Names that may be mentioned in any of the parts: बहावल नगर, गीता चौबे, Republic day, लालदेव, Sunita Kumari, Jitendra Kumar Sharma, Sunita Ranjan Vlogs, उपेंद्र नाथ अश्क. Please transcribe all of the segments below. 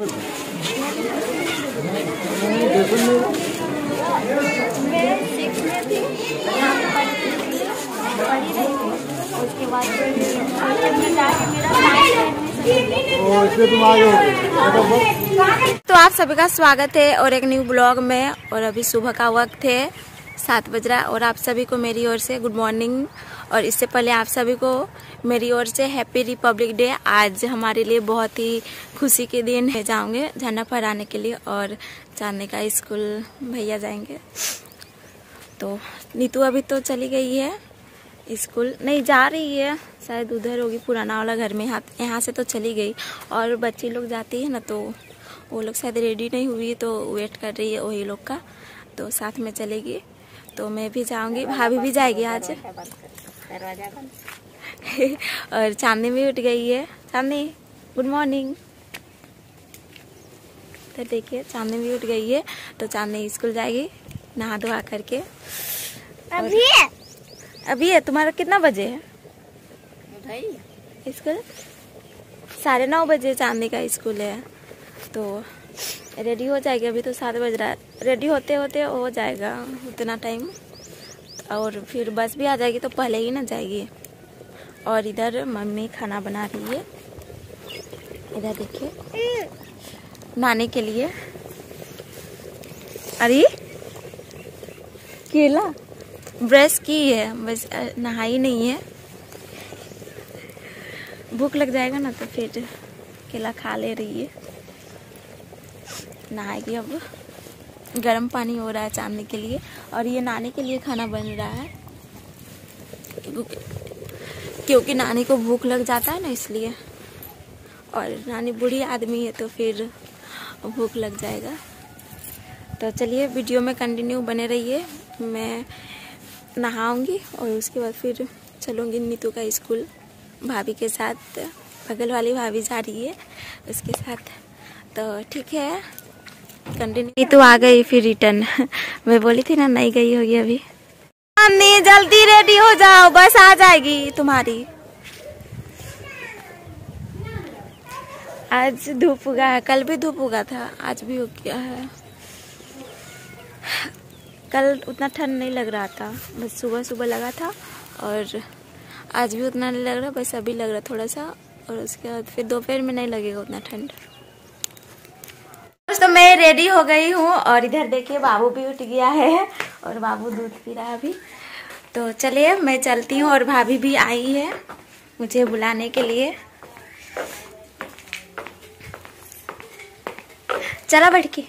मैं 6 में थी, यहाँ पर पढ़ी रही थी। उसके बाद मेरा तो आप सभी का स्वागत है और एक न्यू ब्लॉग में। और अभी सुबह का वक्त है, 7 बज रहा है। और आप सभी को मेरी ओर से गुड मॉर्निंग। और इससे पहले आप सभी को मेरी ओर से हैप्पी रिपब्लिक डे। आज हमारे लिए बहुत ही खुशी के दिन है। जाऊँगे झंडा फहराने के लिए और जानने का स्कूल भैया जाएंगे। तो नीतू अभी तो चली गई है स्कूल, नहीं जा रही है, शायद उधर होगी पुराना वाला घर में। यहाँ से तो चली गई और बच्ची लोग जाती है ना, तो वो लोग शायद रेडी नहीं हुई तो वेट कर रही है वही लोग का, तो साथ में चलेगी। तो मैं भी जाऊंगी, भाभी भी जाएगी आज। और चांदनी भी उठ गई है। Chandni good morning. तो देखिए चांदनी भी उठ गई है, तो चांदनी स्कूल जाएगी नहा धोआ करके। अभी है तुम्हारा कितना बजे है स्कूल? 9:30 बजे चांदनी का स्कूल है, तो रेडी हो जाएगी। अभी तो 7 बज रहा है, रेडी होते होते हो जाएगा उतना टाइम। और फिर बस भी आ जाएगी तो पहले ही ना जाएगी। और इधर मम्मी खाना बना रही है, इधर देखिए नहाने के लिए। अरे केला ब्रश की है बस, नहाई नहीं है। भूख लग जाएगा ना तो फिर केला खा ले रही है, नहाएगी। अब गर्म पानी हो रहा है चांदनी के लिए। और ये नानी के लिए खाना बन रहा है क्योंकि नानी को भूख लग जाता है ना, इसलिए। और नानी बूढ़ी आदमी है तो फिर भूख लग जाएगा। तो चलिए वीडियो में कंटिन्यू बने रहिए। मैं नहाऊंगी और उसके बाद फिर चलूँगी नीतू का स्कूल भाभी के साथ। बगल वाली भाभी जा रही है उसके साथ, तो ठीक है कंटिन्यू। तो आ गई फिर रिटर्न। मैं बोली थी ना नहीं गई होगी अभी। मम्मी जल्दी रेडी हो जाओ, बस आ जाएगी तुम्हारी। आज धूप उगा है, कल भी धूप उगा था, आज भी हो गया है। कल उतना ठंड नहीं लग रहा था, बस सुबह सुबह लगा था। और आज भी उतना नहीं लग रहा, बस अभी लग रहा थोड़ा सा। और उसके बाद फिर दोपहर में नहीं लगेगा उतना ठंड। तो मैं रेडी हो गई हूँ और इधर देखिए बाबू भी उठ गया है और बाबू दूध पी रहा है अभी। तो चलिए मैं चलती हूँ। और भाभी भी आई है मुझे बुलाने के लिए। चला बैठ के।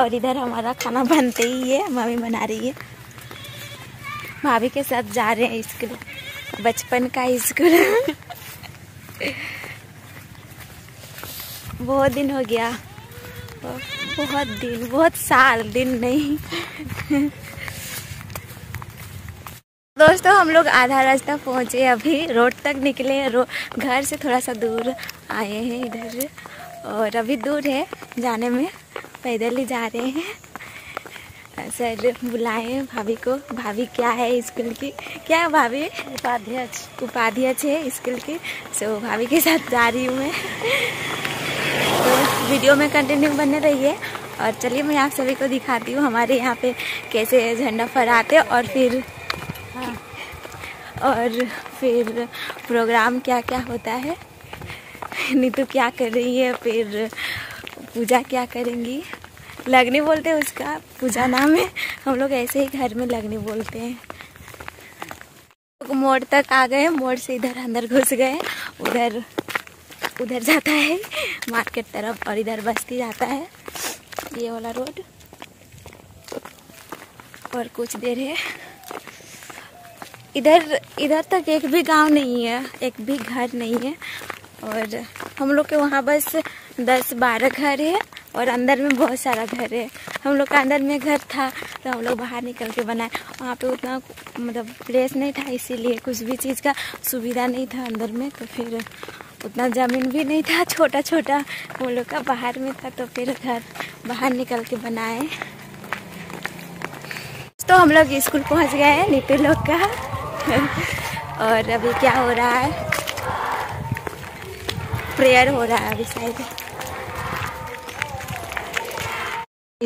और इधर हमारा खाना बनते ही है, मम्मी बना रही है। भाभी के साथ जा रहे हैं स्कूल, बचपन का स्कूल। बहुत दिन हो गया, बहुत दिन, बहुत साल दिन नहीं। दोस्तों हम लोग आधा रास्ता पहुँचे, अभी रोड तक निकले। घर से थोड़ा सा दूर आए हैं इधर, और अभी दूर है जाने में, पैदल ही जा रहे हैं। सर बुलाएं भाभी को। भाभी क्या है स्कूल की, क्या है भाभी? उपाध्यक्ष, उपाध्यक्ष है स्कूल की। सो भाभी के साथ जा रही हूँ मैं। तो वीडियो में कंटिन्यू बने रहिए। और चलिए मैं आप सभी को दिखाती हूँ हमारे यहाँ पे कैसे झंडा फहराते और फिर प्रोग्राम क्या क्या होता है। नीतू क्या कर रही है, फिर पूजा क्या करेंगी। लगनी बोलते हैं उसका, पूजा नाम है। हम लोग ऐसे ही घर में लगनी बोलते हैं। तो मोड़ तक आ गए, मोड़ से इधर अंदर घुस गए। उधर जाता है मार्केट तरफ और इधर बस्ती जाता है ये वाला रोड। और कुछ देर है इधर तक एक भी गांव नहीं है, एक भी घर नहीं है। और हम लोग के वहाँ बस 10-12 घर है और अंदर में बहुत सारा घर है। हम लोग का अंदर में घर था तो हम लोग बाहर निकल के बनाए। वहाँ पे उतना मतलब प्लेस नहीं था, इसीलिए कुछ भी चीज़ का सुविधा नहीं था अंदर में। तो फिर उतना ज़मीन भी नहीं था, छोटा छोटा वो लोग का बाहर में था। तो फिर घर बाहर निकल के बनाए। तो हम लोग स्कूल पहुंच गए हैं नीतू लोग का। और अभी क्या हो रहा है प्रेयर हो रहा है अभी शायद।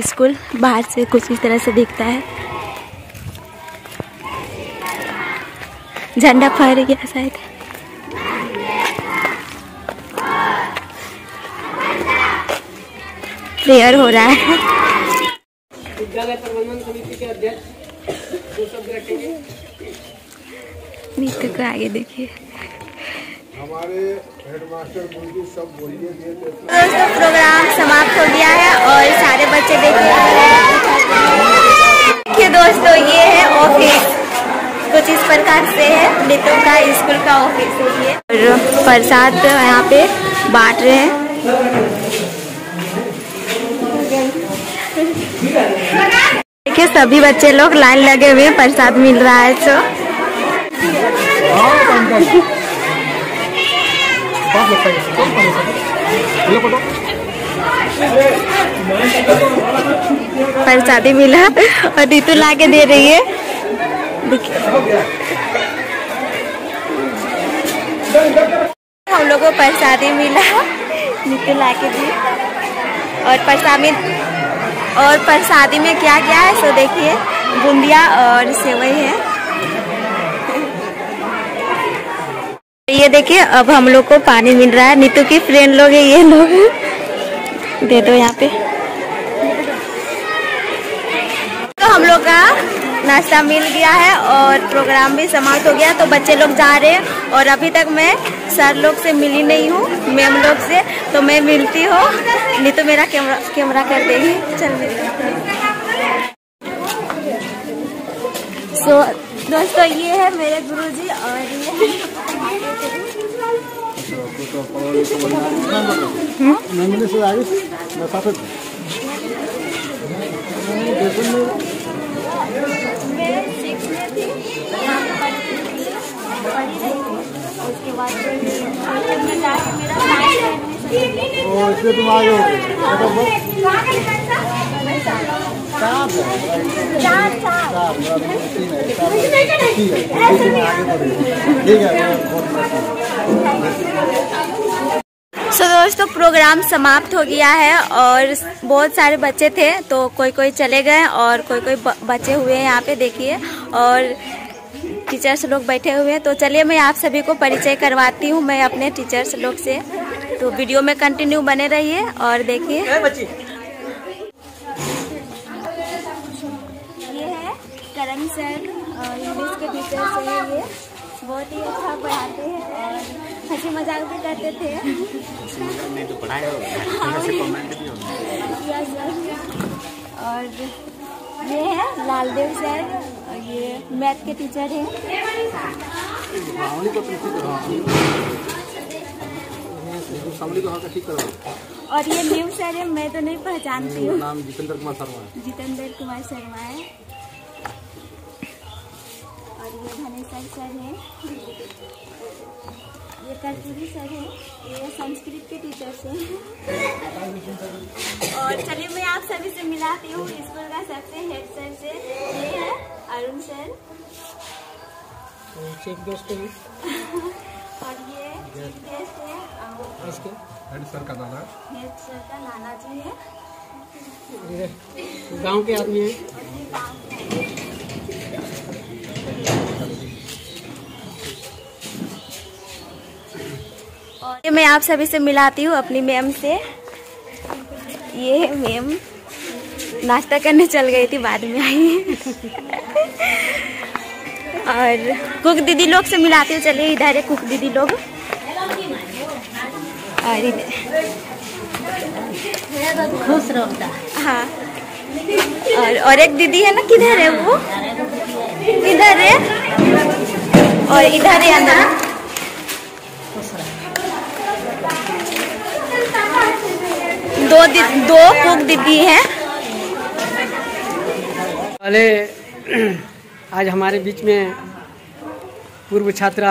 स्कूल बाहर से कुछ इस तरह से दिखता है। झंडा फहर गया शायद। प्रेयर हो रहा है। विद्यालय प्रबंधन समिति के अध्यक्ष जो सब रखेंगे नीति को आगे देखिए। हमारे हेडमास्टर गुरुजी सब बोलिए। दोस्तों प्रोग्राम समाप्त हो गया है और सारे बच्चे देखिए। दोस्तों ये है ऑफिस, कुछ इस प्रकार से है मित्रों का स्कूल का ऑफिस है। और प्रसाद यहाँ पे बांट रहे हैं। देखिए सभी बच्चे लोग लाइन लगे हुए हैं, प्रसाद मिल रहा है। तो प्रसादी मिला और ऋतु ला के दे रही है। हम लोगों को प्रसादी मिला, ऋतु ला के दी। और प्रसादी में क्या क्या है सो देखिए, बूंदिया और सेवई है। ये देखिए अब हम लोग को पानी मिल रहा है। नीतू की फ्रेंड लोग है ये लोग। दे दो यहाँ पे। तो हम लोग का नाश्ता मिल गया है और प्रोग्राम भी समाप्त हो गया। तो बच्चे लोग जा रहे हैं और अभी तक मैं सर लोग से मिली नहीं हूँ, मैम लोग से। तो मैं मिलती हूँ। नीतू मेरा कैमरा कर देगी। चल मिलते। सो दोस्तों ये है मेरे गुरुजी और ये दोस्तों प्रोग्राम समाप्त हो गया है और बहुत सारे बच्चे थे तो कोई कोई चले गए और कोई कोई बचे हुए हैं यहाँ पे देखिए। और टीचर्स लोग बैठे हुए हैं। तो चलिए मैं आप सभी को परिचय करवाती हूँ मैं अपने टीचर्स लोग से। तो वीडियो में कंटिन्यू बने रहिए और देखिए। करम सर इंग्लिश के टीचर से ये बहुत ही अच्छा पढ़ाते हैं और हंसी मजाक भी करते थे। और ये है लालदेव सर, ये मैथ के टीचर हैं। और ये न्यू सर है, मैं तो नहीं पहचानती हूँ। नाम जितेंद्र कुमार शर्मा है। जितेंद्र कुमार शर्मा है। ये कर्पूरी सर है, ये संस्कृत के टीचर्स हैं। और चलिए मैं आप सभी से मिलाती हूँ स्कूल का सबसे हेड सर से। ये है अरुण सर। और ये गेस्ट है हेड सर का नाना। हेड सर का नाना जी है, गांव के आदमी है। और मैं आप सभी से मिलाती हूँ अपनी मैम से। ये मैम नाश्ता करने चल गई थी, बाद में आई। और कुक दीदी लोग से मिलाती हूँ। चलिए इधर है कुक दीदी लोग। और इधर हाँ और एक दीदी है ना, किधर है वो? इधर है। और इधर है अंदर। दो कुक दीदी है। पहले आज हमारे बीच में पूर्व छात्रा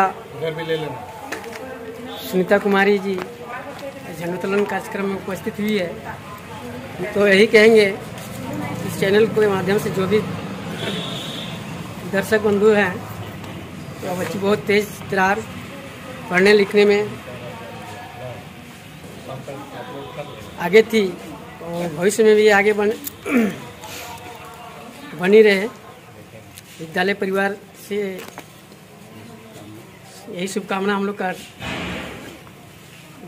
सुनीता कुमारी जी झंडोत्तोलन कार्यक्रम में उपस्थित हुई है। तो यही कहेंगे इस चैनल के माध्यम से जो भी दर्शक बंधु हैं, तो बच्ची बहुत तेज तर्रार पढ़ने लिखने में आगे थी और भविष्य में भी आगे बनी रहे। विद्यालय परिवार से यही शुभकामना हम लोग का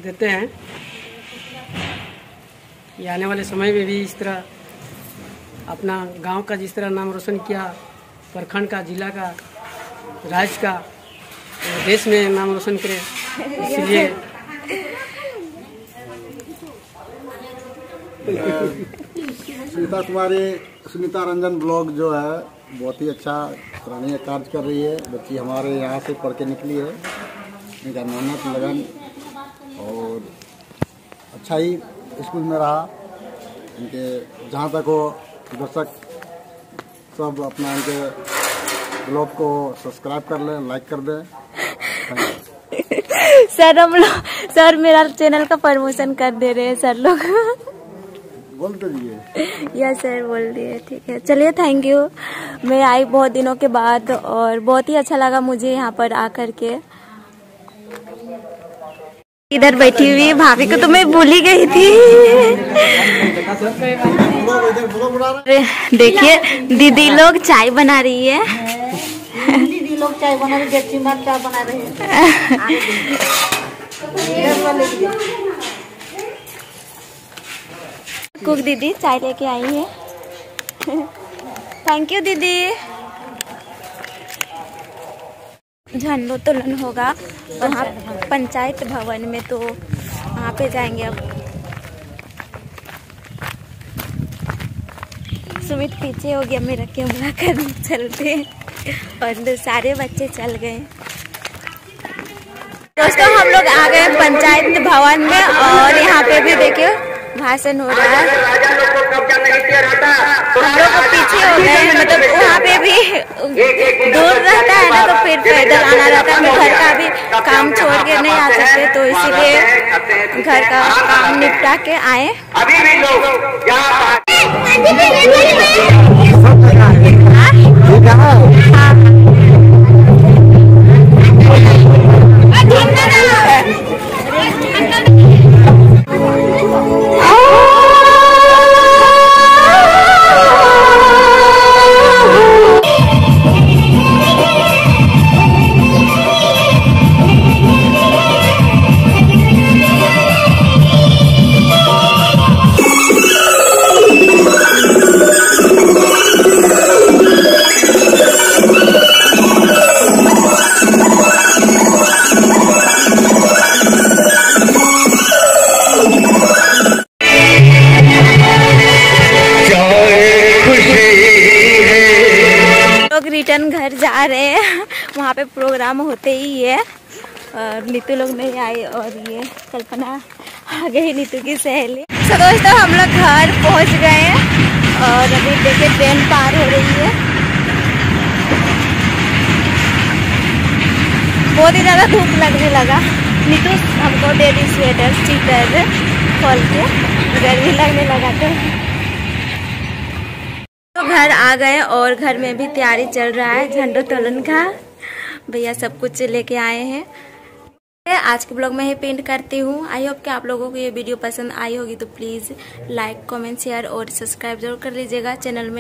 देते हैं कि आने वाले समय में भी इस तरह अपना गांव का जिस तरह नाम रोशन किया, प्रखंड का, जिला का, राज्य का, देश में नाम रोशन करें। इसलिए सुनीता कुमारी, सुनीता रंजन ब्लॉग जो है बहुत ही अच्छा सराहनीय कार्य कर रही है। बच्ची हमारे यहाँ से पढ़ के निकली है, इनका मेहनत लगन और अच्छा ही स्कूल में रहा। इनके जहाँ तक हो दर्शक सब अपना इनके ब्लॉग को सब्सक्राइब कर लें, लाइक कर दें। सर हम लोग, सर मेरा चैनल का प्रमोशन कर दे रहे हैं सर लोग, बोल दीजिए। यस सर बोल दिए, ठीक है चलिए थैंक यू। मैं आई बहुत दिनों के बाद और बहुत ही अच्छा लगा मुझे यहाँ पर आकर के। इधर बैठी हुई भाभी को तो मैं भूल ही गई थी। देखिए दीदी लोग चाय बना रही है, दीदी लोग चाय बना रही है। कुक दीदी चाय लेके आई है। थैंक यू दीदी। झंडोत्तोलन होगा वहाँ पंचायत भवन में, तो वहाँ पे जाएंगे। अब सुमित पीछे हो गया मेरा कैमरा कर, चलते और सारे बच्चे चल गए। दोस्तों हम लोग आ गए पंचायत भवन में और यहाँ पे भी देखिए भाषण हो रहा है। हम लोग पीछे हो गए, मतलब वहाँ पे भी दूर रहता है ना, तो फिर पैदल आना रहता है। घर का भी काम छोड़ के नहीं आ सकते, तो इसीलिए घर का काम निपटा के आए। रिटर्न घर जा रहे हैं, वहाँ पे प्रोग्राम होते ही है। और नीतू लोग नहीं आए और ये कल्पना आ गई, नीतू की सहेली। तो दोस्तों हम लोग घर पहुँच गए हैं और अभी देखिए ट्रेन पार हो रही है। बहुत ही ज़्यादा धूप लगने लगा। नीतू हमको डेली स्वेटर स्टीकर खोल के, गर्मी लगने लगा तो घर आ गए। और घर में भी तैयारी चल रहा है झंडोत्तोलन का। भैया सब कुछ लेके आए हैं। आज के ब्लॉग में ही पेंट करती हूँ। आई होप कि आप लोगों को ये वीडियो पसंद आई होगी, तो प्लीज़ लाइक, कमेंट, शेयर और सब्सक्राइब जरूर कर लीजिएगा। चैनल में